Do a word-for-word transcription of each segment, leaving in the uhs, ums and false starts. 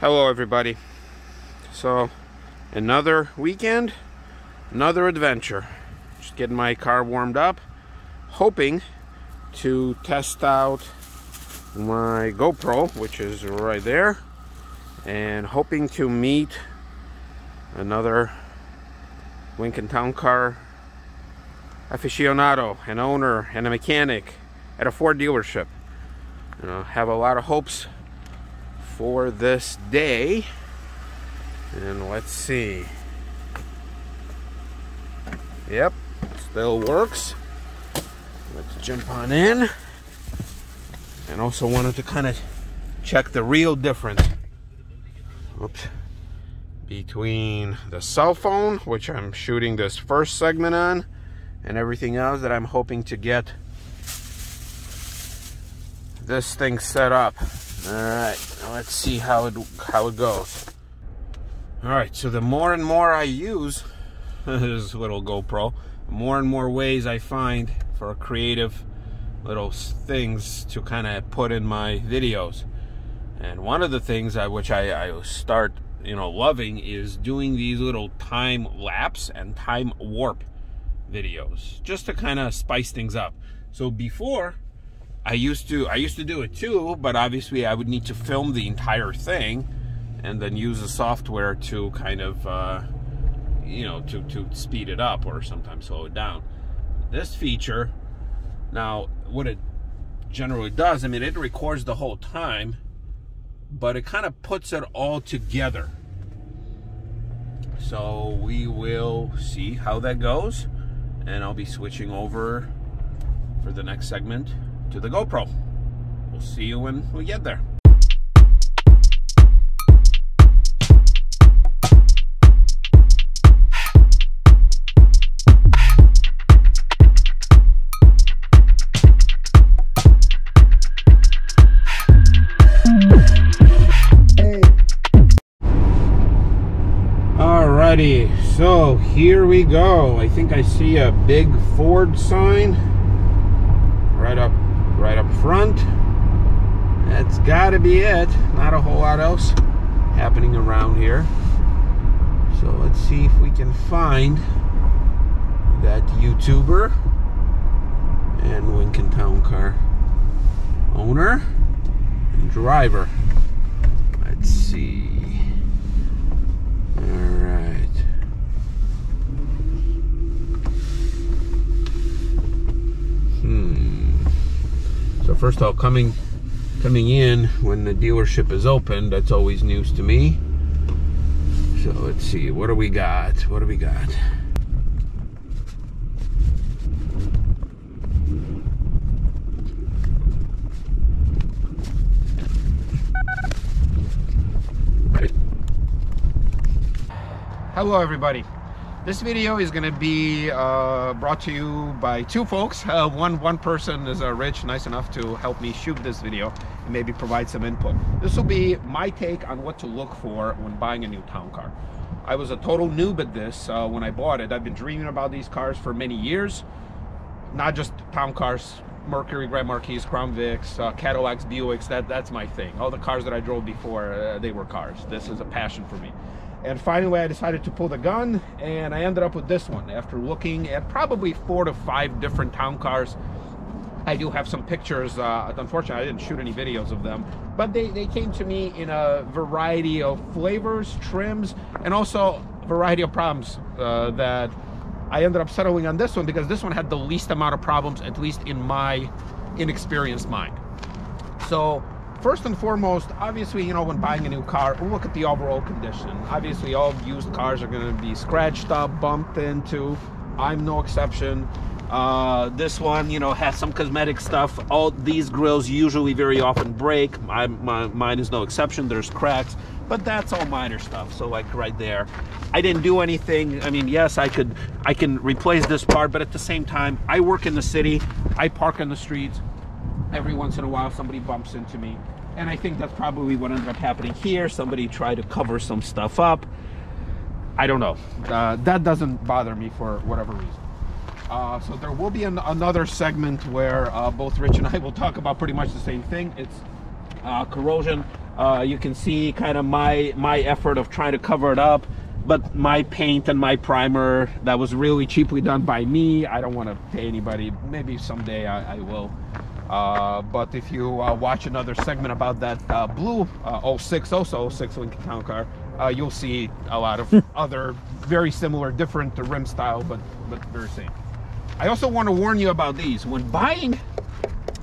Hello everybody. So another weekend, another adventure. Just getting my car warmed up, hoping to test out my GoPro, which is right there, and hoping to meet another Lincoln Town Car aficionado, an owner and a mechanic at a Ford dealership. You know, have a lot of hopes for this day, and let's see. Yep, still works. Let's jump on in. And also wanted to kind of check the real difference. Oops. Between the cell phone, which I'm shooting this first segment on, and everything else that I'm hoping to get this thing set up. All right, now let's see how it how it goes. All right, so the more and more I use this little GoPro, more and more ways I find for creative little things to kind of put in my videos. And one of the things I which I, I start you know loving is doing these little time lapse and time warp videos, just to kind of spice things up. So before, I used to I used to do it too, but obviously I would need to film the entire thing and then use the software to kind of uh, you know to, to speed it up or sometimes slow it down. This feature now, what it generally does, I mean, it records the whole time, but it kind of puts it all together. So we will see how that goes, and I'll be switching over for the next segment to the GoPro. We'll see you when we get there. Alrighty, so here we go. I think I see a big Ford sign right up right up front. That's gotta be it. Not a whole lot else happening around here, so let's see if we can find that YouTuber and Lincoln Town Car owner and driver. Let's see. All right, hmm so first of all, coming coming in when the dealership is open, that's always news to me. So let's see, what do we got? What do we got? Hello everybody. This video is going to be uh, brought to you by two folks. Uh, one one person is uh, Rich, nice enough to help me shoot this video and maybe provide some input. This will be my take on what to look for when buying a new town car. I was a total noob at this uh, when I bought it. I've been dreaming about these cars for many years. Not just town cars, Mercury Grand Marquis, Crown Vics, uh, Cadillacs, Buicks, that, that's my thing. All the cars that I drove before, uh, they were cars. This is a passion for me. And finally, I decided to pull the gun, and I ended up with this one. After looking at probably four to five different town cars, I do have some pictures. Uh, unfortunately, I didn't shoot any videos of them, but they, they came to me in a variety of flavors, trims, and also a variety of problems uh, that I ended up settling on this one, because this one had the least amount of problems, at least in my inexperienced mind. So, first and foremost, obviously, you know, when buying a new car, look at the overall condition. Obviously, all used cars are going to be scratched up, bumped into. I'm no exception. Uh, this one, you know, has some cosmetic stuff. All these grills usually very often break. My, my, mine is no exception. There's cracks, but that's all minor stuff. So, like right there, I didn't do anything. I mean, yes, I could, I can replace this part, but at the same time, I work in the city. I park on the streets. Every once in a while, somebody bumps into me. And I think that's probably what ended up happening here. Somebody tried to cover some stuff up. I don't know. Uh, that doesn't bother me for whatever reason. Uh, so there will be an, another segment where uh, both Rich and I will talk about pretty much the same thing. It's uh, corrosion. Uh, you can see kind of my my effort of trying to cover it up, but my paint and my primer, that was really cheaply done by me. I don't want to pay anybody. Maybe someday I, I will. Uh, but if you uh, watch another segment about that uh, blue uh, oh six, also oh six Lincoln Town Car, uh, you'll see a lot of other very similar, different rim style, but but very same. I also want to warn you about these. When buying,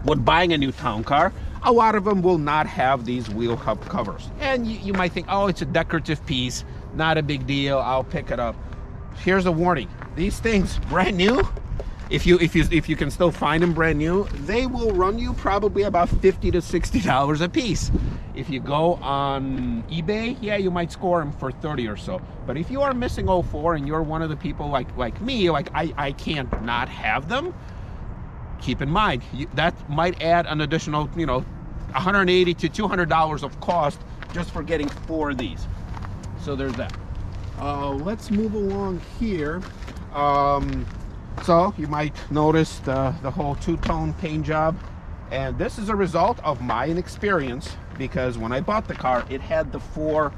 when buying a new town car, a lot of them will not have these wheel hub covers. And you, you might think, oh, it's a decorative piece, not a big deal, I'll pick it up. Here's a warning. These things, brand new, if you if you if you can still find them brand new, they will run you probably about fifty to sixty dollars a piece. If you go on eBay, yeah, you might score them for thirty or so. But if you are missing oh four and you're one of the people like like me, like I I can't not have them, keep in mind you, that might add an additional, you know, one hundred eighty to two hundred dollars of cost just for getting four of these. So there's that. Uh, let's move along here. Um, so you might notice the, the whole two-tone paint job, and this is a result of my inexperience, because when I bought the car, it had the four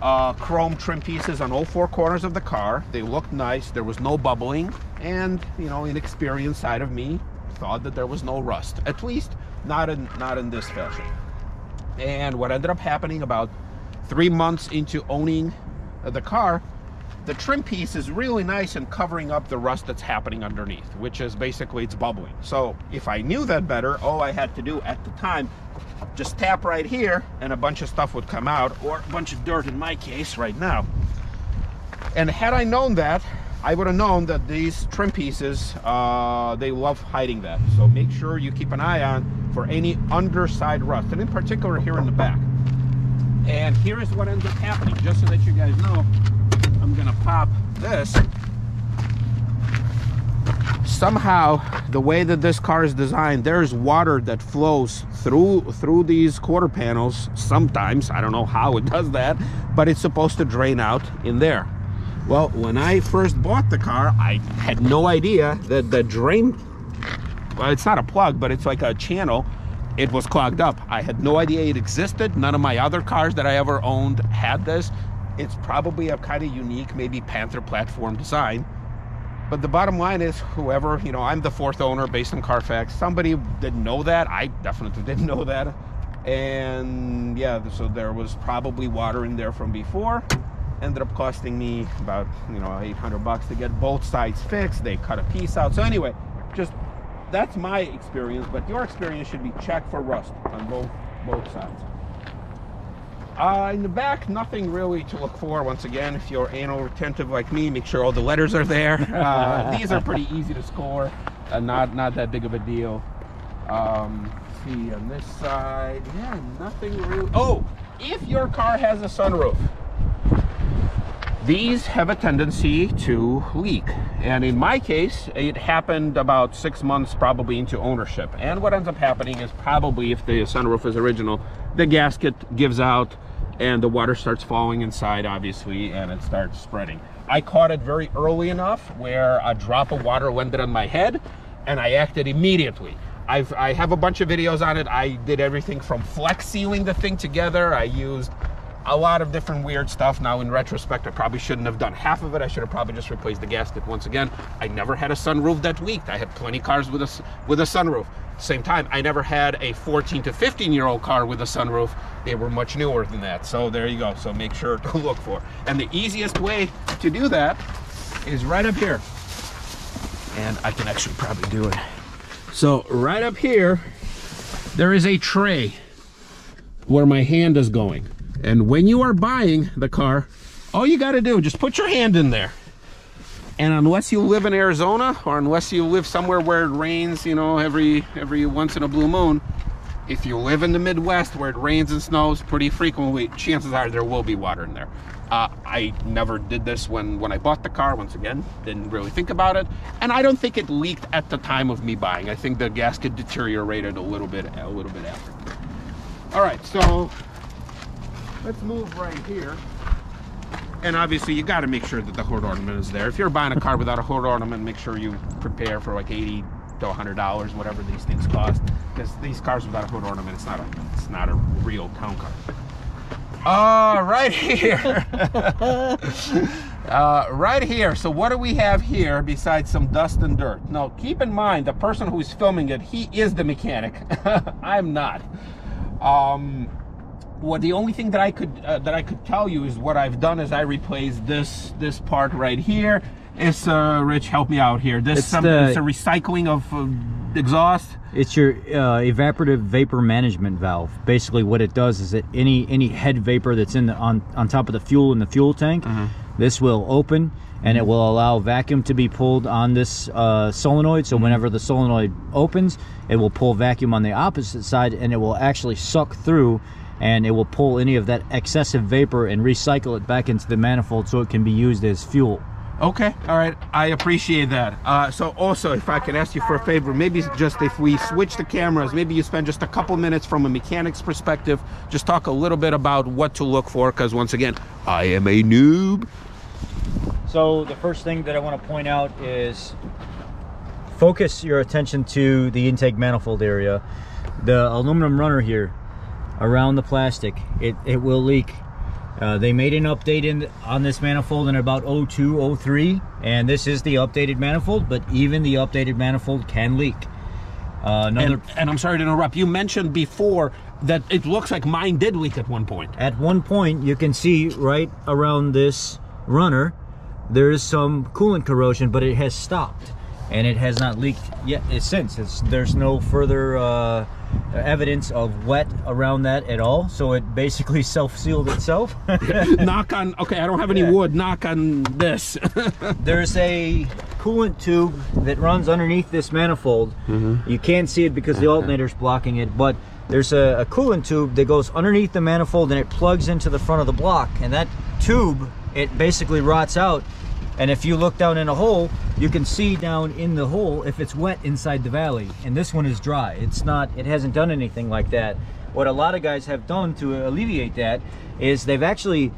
uh, chrome trim pieces on all four corners of the car. They looked nice, there was no bubbling, and, you know, inexperienced side of me thought that there was no rust, at least not in, not in this fashion. And what ended up happening about three months into owning the car, the trim piece is really nice in covering up the rust that's happening underneath, which is basically it's bubbling. So if I knew that better, all I had to do at the time, just tap right here and a bunch of stuff would come out, or a bunch of dirt in my case right now. And had I known that, I would have known that these trim pieces, uh, they love hiding that. So make sure you keep an eye on for any underside rust, and in particular here in the back. And here is what ends up happening, just so that you guys know. I'm gonna pop this. Somehow, the way that this car is designed, there's water that flows through through these quarter panels sometimes. I don't know how it does that, but it's supposed to drain out in there. Well, when I first bought the car, I had no idea that the drain, well, it's not a plug, but it's like a channel, it was clogged up. I had no idea it existed. None of my other cars that I ever owned had this. It's probably a kind of unique, maybe Panther platform design. But the bottom line is, whoever, you know, I'm the fourth owner based on Carfax. Somebody didn't know that. I definitely didn't know that. And yeah, so there was probably water in there from before. Ended up costing me about, you know, eight hundred bucks to get both sides fixed. They cut a piece out. So anyway, just that's my experience, but your experience should be checked for rust on both, both sides. Uh, in the back, nothing really to look for. Once again, if you're anal retentive like me, make sure all the letters are there. Uh, these are pretty easy to score. Uh, not not that big of a deal. Um, let's see, on this side, yeah, nothing really. Oh, if your car has a sunroof, these have a tendency to leak. And in my case, it happened about six months probably into ownership. And what ends up happening is probably if the sunroof is original, the gasket gives out, and the water starts falling inside, obviously, and it starts spreading. I caught it very early enough where a drop of water landed on my head, and I acted immediately. I've, I have a bunch of videos on it. I did everything from flex sealing the thing together. I used a lot of different weird stuff. Now, in retrospect, I probably shouldn't have done half of it. I should have probably just replaced the gasket once again. I never had a sunroof that leaked. I had plenty of cars with a, with a sunroof. Same time, I never had a fourteen to fifteen year old car with a sunroof. They were much newer than that. So there you go. So make sure to look for. And the easiest way to do that is right up here. And I can actually probably do it. So right up here, there is a tray where my hand is going. And when you are buying the car, all you got to do, just put your hand in there. And unless you live in Arizona, or unless you live somewhere where it rains, you know, every every once in a blue moon, if you live in the Midwest where it rains and snows pretty frequently, chances are there will be water in there. Uh, I never did this when, when I bought the car. Once again, didn't really think about it. And I don't think it leaked at the time of me buying. I think the gasket deteriorated a little bit, a little bit after. All right, so let's move right here. And obviously you got to make sure that the hood ornament is there. If you're buying a car without a hood ornament, make sure you prepare for like eighty to a hundred dollars, whatever these things cost, because these cars without a hood ornament, it's not a it's not a real town car. Uh, right here. uh, right here. So what do we have here besides some dust and dirt? Now, keep in mind, the person who's filming it, he is the mechanic. I'm not. Um, well, the only thing that I could uh, that I could tell you is what I've done is I replaced this this part right here. It's uh, Rich, help me out here. This it's, some, the, it's a recycling of uh, exhaust. It's your uh, evaporative vapor management valve. Basically, what it does is that any any head vapor that's in the on on top of the fuel in the fuel tank, uh-huh. this will open and it will allow vacuum to be pulled on this uh, solenoid. So mm-hmm. whenever the solenoid opens, it will pull vacuum on the opposite side, and it will actually suck through, and it will pull any of that excessive vapor and recycle it back into the manifold so it can be used as fuel. Okay, all right, I appreciate that. Uh, so also, if I could ask you for a favor, maybe just if we switch the cameras, maybe you spend just a couple minutes from a mechanic's perspective, just talk a little bit about what to look for, because once again, I am a noob. So the first thing that I want to point out is focus your attention to the intake manifold area. The aluminum runner here around the plastic, it, it will leak. Uh, they made an update in on this manifold in about oh two, oh three, and this is the updated manifold, but even the updated manifold can leak. Uh, another and, and I'm sorry to interrupt, you mentioned before that it looks like mine did leak at one point. At one point, you can see right around this runner, there is some coolant corrosion, but it has stopped, and it has not leaked yet since. It's, there's no further uh, evidence of wet around that at all, so it basically self-sealed itself. Knock on, okay, I don't have any yeah. wood, knock on this. There's a coolant tube that runs underneath this manifold. Mm-hmm. You can't see it because the alternator's blocking it, but there's a, a coolant tube that goes underneath the manifold and it plugs into the front of the block, and that tube, it basically rots out. And if you look down in a hole, you can see down in the hole if it's wet inside the valley. And this one is dry. It's not, it hasn't done anything like that. What a lot of guys have done to alleviate that is they've actually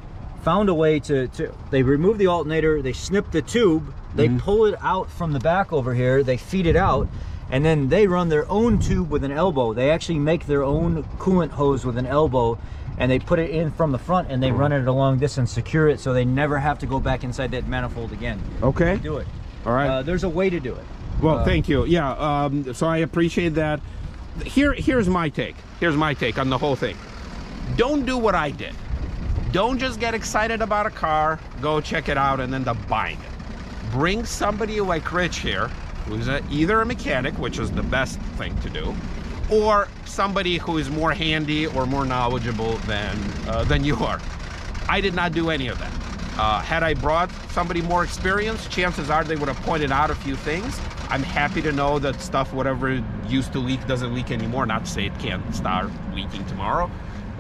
found a way to, to they remove the alternator, they snip the tube, they mm-hmm. pull it out from the back over here, they feed it out, and then they run their own tube with an elbow. They actually make their own coolant hose with an elbow, and they put it in from the front and they run it along this and secure it so they never have to go back inside that manifold again. Okay. Do it. All right. Uh, there's a way to do it. Well, uh, thank you. Yeah, um, so I appreciate that. Here, here's my take. Here's my take on the whole thing. Don't do what I did. Don't just get excited about a car, go check it out, and end up buying it. Bring somebody like Rich here, who's a, either a mechanic, which is the best thing to do, or somebody who is more handy or more knowledgeable than uh, than you are. I did not do any of that. Uh, had I brought somebody more experienced, chances are they would have pointed out a few things. I'm happy to know that stuff, whatever used to leak, doesn't leak anymore. Not to say it can't start leaking tomorrow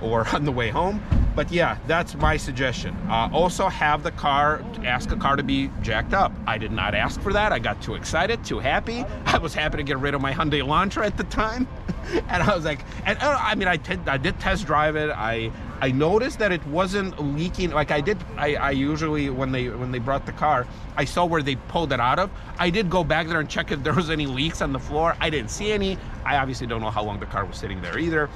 or on the way home. But yeah, that's my suggestion. Uh, also have the car, ask a car to be jacked up. I did not ask for that. I got too excited, too happy. I was happy to get rid of my Hyundai Elantra at the time. And I was like, and uh, I mean, I, I did test drive it. I I noticed that it wasn't leaking. Like I did, I, I usually, when they when they brought the car, I saw where they pulled it out of. I did go back there and check if there was any leaks on the floor. I didn't see any. I obviously don't know how long the car was sitting there either.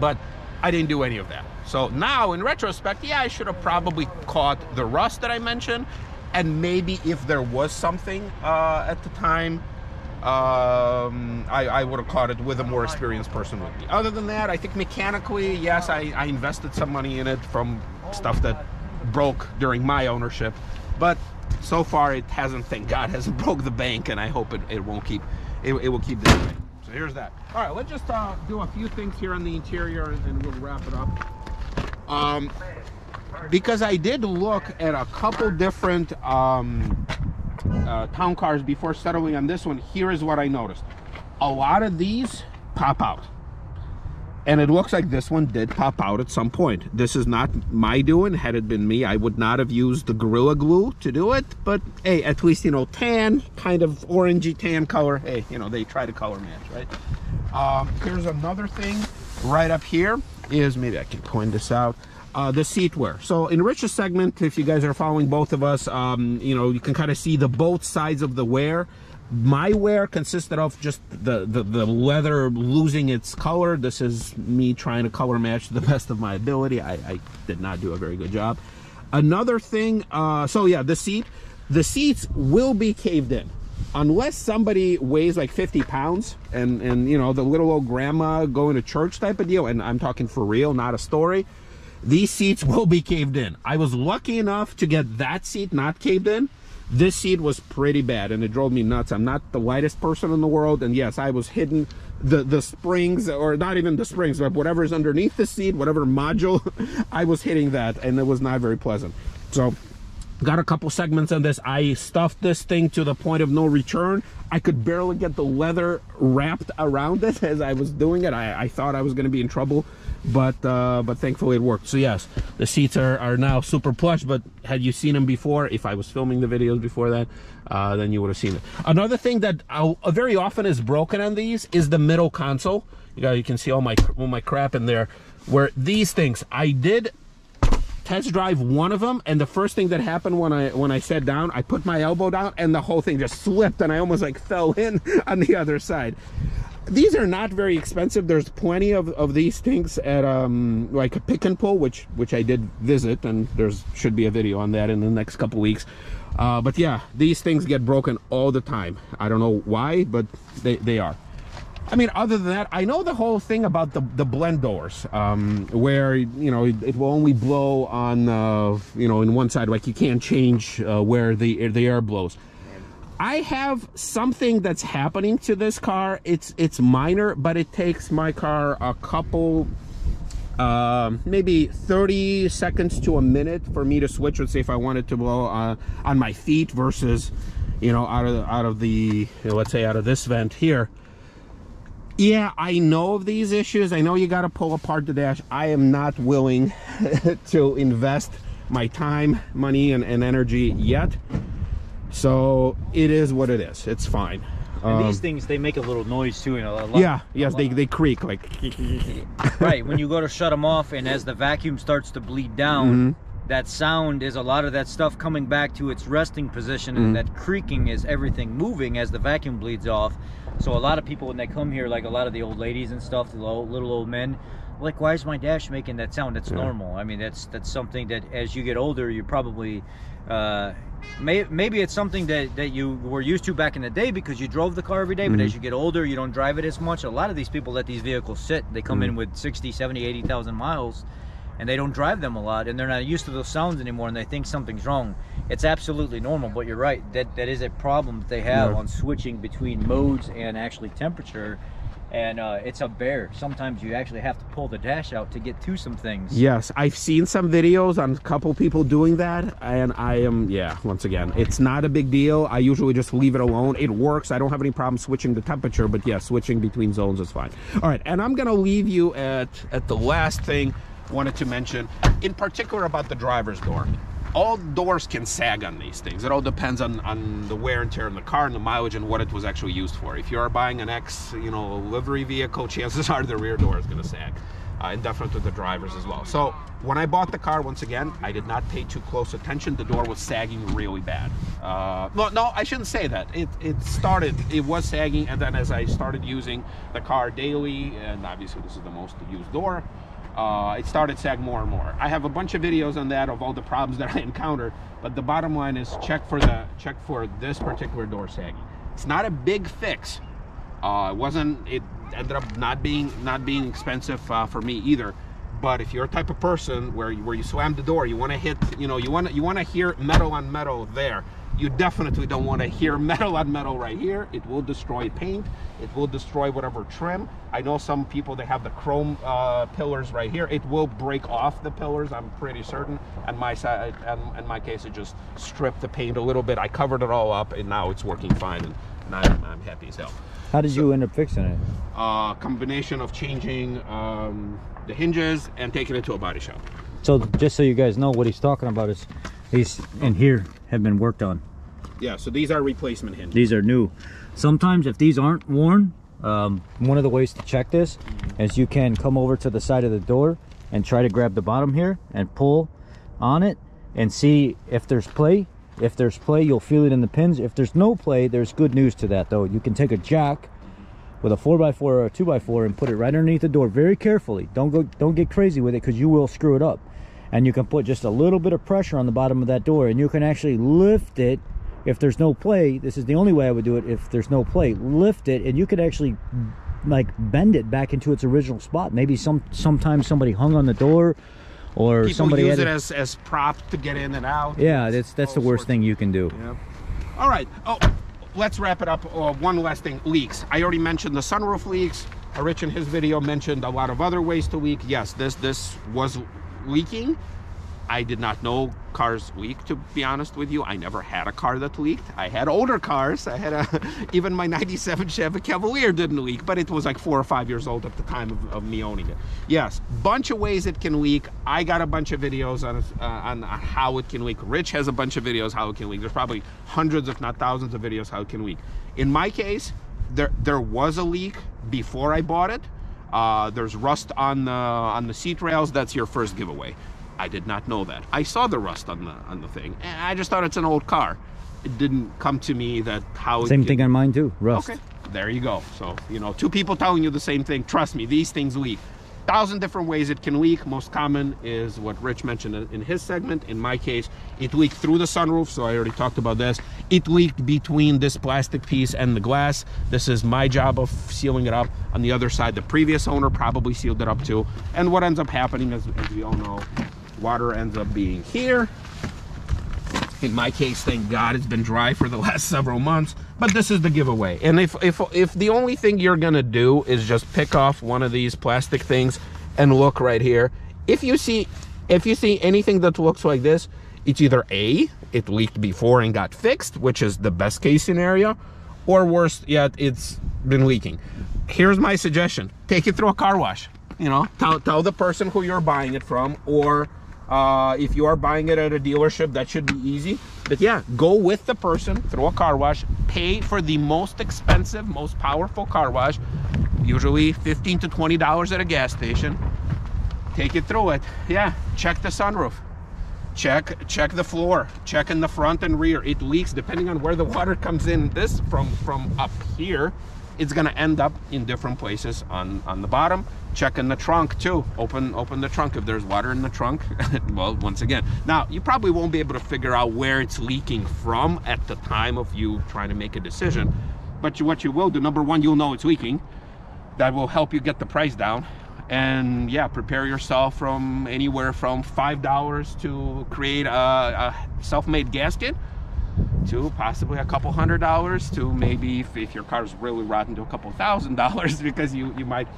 But I didn't do any of that. So now, in retrospect, yeah, I should have probably caught the rust that I mentioned, and maybe if there was something uh, at the time, um, I, I would have caught it with a more experienced person with me. Other than that, I think mechanically, yes, I, I invested some money in it from stuff that broke during my ownership, but so far it hasn't, thank God, hasn't broke the bank, and I hope it, it won't keep, it, it will keep this way. So here's that. All right, let's just uh, do a few things here on the interior and, and we'll wrap it up. Um, because I did look at a couple different um, uh, town cars before settling on this one. Here is what I noticed. A lot of these pop out. And it looks like this one did pop out at some point. This is not my doing. Had it been me, I would not have used the Gorilla Glue to do it. But hey, at least, you know, tan, kind of orangey tan color. Hey, you know, they try to color match, right? Um, here's another thing right up here is, maybe I can point this out. uh, the seat wear. So in Rich's segment, if you guys are following both of us, um, you know, you can kind of see the both sides of the wear. My wear consisted of just the, the, the leather losing its color. This is me trying to color match to the best of my ability. I, I did not do a very good job. Another thing, uh, so yeah, the seat. The seats will be caved in. Unless somebody weighs like fifty pounds and, and you know, the little old grandma going to church type of deal, and I'm talking for real, not a story, these seats will be caved in. I was lucky enough to get that seat not caved in. This seat was pretty bad and it drove me nuts. I'm not the lightest person in the world, and yes, I was hitting the the springs, or not even the springs, but whatever is underneath the seat, whatever module, I was hitting that, and it was not very pleasant. So got a couple segments on this. I stuffed this thing to the point of no return. I could barely get the leather wrapped around it as I was doing it. I, I thought I was going to be in trouble, but uh, but thankfully it worked. So yes, the seats are, are now super plush, but had you seen them before, if I was filming the videos before that, uh, then you would have seen it. Another thing that I'll, uh, very often is broken on these is the middle console. You know, you can see all my, all my crap in there, where these things, I did test drive one of them, and the first thing that happened when I when I sat down, I put my elbow down and the whole thing just slipped, and I almost like fell in on the other side. These are not very expensive. There's plenty of, of these things at um like a Pick and Pull, which which I did visit, and there's should be a video on that in the next couple weeks. Uh, but yeah, these things get broken all the time. I don't know why, but they, they are. I mean, other than that, I know the whole thing about the, the blend doors, um, where, you know, it, it will only blow on, uh, you know, in one side, like you can't change uh, where the, the air blows. I have something that's happening to this car. It's, it's minor, but it takes my car a couple, uh, maybe thirty seconds to a minute for me to switch. Let's say if I wanted to blow uh, on my feet versus, you know, out of the, out of the, you know, let's say out of this vent here. Yeah, I know of these issues. I know you got to pull apart the dash. I am not willing to invest my time, money, and, and energy yet. So it is what it is. It's fine. And um, these things, they make a little noise too. And a lot, yeah, yes, lot. They, they creak. like. Right, when you go to shut them off, and as the vacuum starts to bleed down, mm-hmm. that sound is a lot of that stuff coming back to its resting position, and mm-hmm. that creaking is everything moving as the vacuum bleeds off. So a lot of people, when they come here, like a lot of the old ladies and stuff, the little old men, like, why is my dash making that sound? That's yeah. normal. I mean, that's that's something that as you get older, you probably, uh, may, maybe it's something that, that you were used to back in the day because you drove the car every day, mm-hmm. but as you get older, you don't drive it as much. A lot of these people let these vehicles sit. They come mm-hmm. in with sixty, seventy, eighty thousand miles, and they don't drive them a lot, and they're not used to those sounds anymore, and they think something's wrong. It's absolutely normal, but you're right, that that is a problem that they have yeah. on switching between modes and actually temperature, and uh it's a bear. Sometimes you actually have to pull the dash out to get to some things. Yes, I've seen some videos on a couple people doing that, and I am, yeah, once again, it's not a big deal. I usually just leave it alone. It works. I don't have any problem switching the temperature, but yeah, switching between zones is fine. All right, and I'm gonna leave you at at the last thing wanted to mention in particular about the driver's door. All doors can sag on these things. It all depends on, on the wear and tear in the car and the mileage and what it was actually used for. If you are buying an X, you know, livery vehicle, chances are the rear door is going to sag, uh, and definitely the drivers as well. So when I bought the car, once again, I did not pay too close attention. The door was sagging really bad. Uh, no, no, I shouldn't say that. It, it started, it was sagging, and then as I started using the car daily, and obviously this is the most used door, Uh, it started sag more and more. I have a bunch of videos on that of all the problems that I encountered, but the bottom line is check for the check for this particular door sagging. It's not a big fix. Uh, it wasn't. It ended up not being not being expensive uh, for me either. But if you're a type of person where you, where you slam the door, you want to hit, you know, you want you want to hear metal on metal there. You definitely don't want to hear metal on metal right here. It will destroy paint. It will destroy whatever trim. I know some people, they have the chrome uh, pillars right here. It will break off the pillars, I'm pretty certain. On my side, and in my case, it just stripped the paint a little bit. I covered it all up, and now it's working fine, and, and I'm, I'm happy as hell. How did so, you end up fixing it? Uh, combination of changing um, the hinges and taking it to a body shop. So just so you guys know, what he's talking about is these in here have been worked on. Yeah, so these are replacement hinges. These are new. Sometimes if these aren't worn, um, one of the ways to check this is you can come over to the side of the door and try to grab the bottom here and pull on it and see if there's play. If there's play, you'll feel it in the pins. If there's no play, there's good news to that though. You can take a jack with a four by four or a two by four and put it right underneath the door very carefully. Don't go, don't get crazy with it because you will screw it up. And you can put just a little bit of pressure on the bottom of that door and you can actually lift it if there's no play. This is the only way I would do it if there's no play. Lift it and you could actually like bend it back into its original spot. Maybe some sometimes somebody hung on the door or people somebody use it as, as props to get in and out. Yeah, that's that's the worst thing you can do. Yeah. All right. Oh, let's wrap it up. Uh, one last thing, leaks. I already mentioned the sunroof leaks. Rich in his video mentioned a lot of other ways to leak. Yes, this this was leaking. I did not know cars leaked, to be honest with you. I never had a car that leaked. I had older cars. I had a, even my ninety-seven Chevy Cavalier didn't leak, but it was like four or five years old at the time of, of me owning it. Yes, bunch of ways it can leak. I got a bunch of videos on, uh, on how it can leak. Rich has a bunch of videos how it can leak. There's probably hundreds, if not thousands of videos how it can leak. In my case, there, there was a leak before I bought it. Uh, there's rust on the, on the seat rails. That's your first giveaway. I did not know that. I saw the rust on the on the thing, and I just thought it's an old car. It didn't come to me that how same it thing on mine too. Rust. Okay, there you go. So you know, two people telling you the same thing. Trust me, these things leak. A thousand different ways it can leak. Most common is what Rich mentioned in his segment. In my case, it leaked through the sunroof. So I already talked about this. It leaked between this plastic piece and the glass. This is my job of sealing it up. On the other side, the previous owner probably sealed it up too. And what ends up happening, as, as we all know, water ends up being here. In my case, thank God it's been dry for the last several months, but this is the giveaway. And if if if the only thing you're gonna do is just pick off one of these plastic things and look right here, if you see if you see anything that looks like this, it's either A, it leaked before and got fixed, which is the best case scenario, or worse yet, it's been leaking. Here's my suggestion: take it through a car wash. You know, tell tell the person who you're buying it from, or Uh, if you are buying it at a dealership, that should be easy. But yeah, go with the person through a car wash, pay for the most expensive, most powerful car wash, usually fifteen to twenty dollars at a gas station. Take it through it. Yeah, check the sunroof, check check the floor, check in the front and rear. It leaks depending on where the water comes in. This from from up here, it's gonna end up in different places on on the bottom. Check in the trunk too. Open open the trunk if there's water in the trunk. Well, once again, now you probably won't be able to figure out where it's leaking from at the time of you trying to make a decision, but you, what you will do, number one, you'll know it's leaking. That will help you get the price down. And yeah, prepare yourself from anywhere from five dollars to create a, a self-made gasket to possibly a couple hundred dollars to maybe, if, if your car is really rotten, to a couple thousand dollars, because you you might.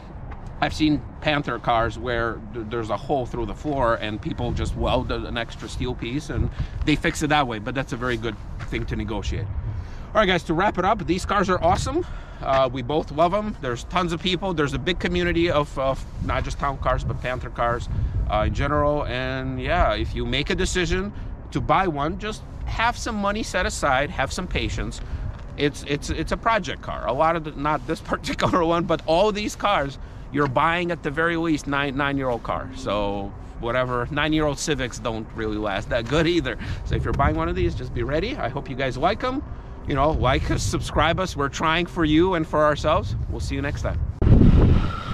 I've seen Panther cars where there's a hole through the floor and people just weld an extra steel piece and they fix it that way, but that's a very good thing to negotiate. All right, guys, to wrap it up, these cars are awesome. Uh, we both love them. There's tons of people. There's a big community of, of not just town cars, but Panther cars uh, in general. And yeah, if you make a decision to buy one, just have some money set aside, have some patience. It's it's it's a project car. A lot of the, not this particular one, but all these cars, you're buying at the very least nine nine-year-old car. So whatever, nine-year-old Civics don't really last that good either. So if you're buying one of these, just be ready. I hope you guys like them. You know, like us, subscribe us. We're trying for you and for ourselves. We'll see you next time.